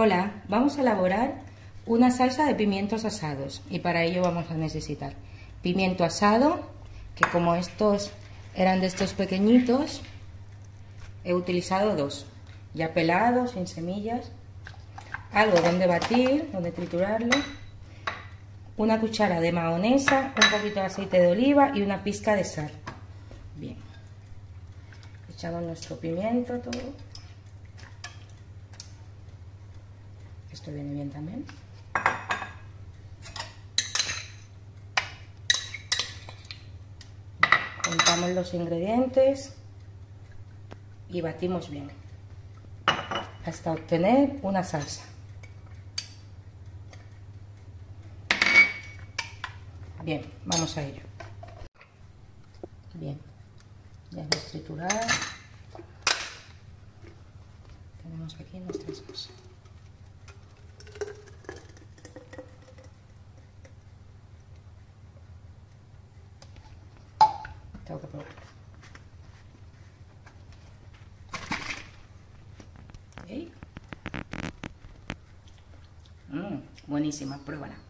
Hola, vamos a elaborar una salsa de pimientos asados y para ello vamos a necesitar pimiento asado, que como estos eran de estos pequeñitos, he utilizado dos, ya pelados, sin semillas, algo donde batir, donde triturarlo, una cuchara de mahonesa, un poquito de aceite de oliva y una pizca de sal. Bien, echamos nuestro pimiento todo. Esto viene bien también. Juntamos los ingredientes y batimos bien hasta obtener una salsa. Bien, vamos a ello. Bien, ya hemos triturado. Tenemos aquí nuestra salsa. Tengo que probar. Okay. Buenísima, pruébala.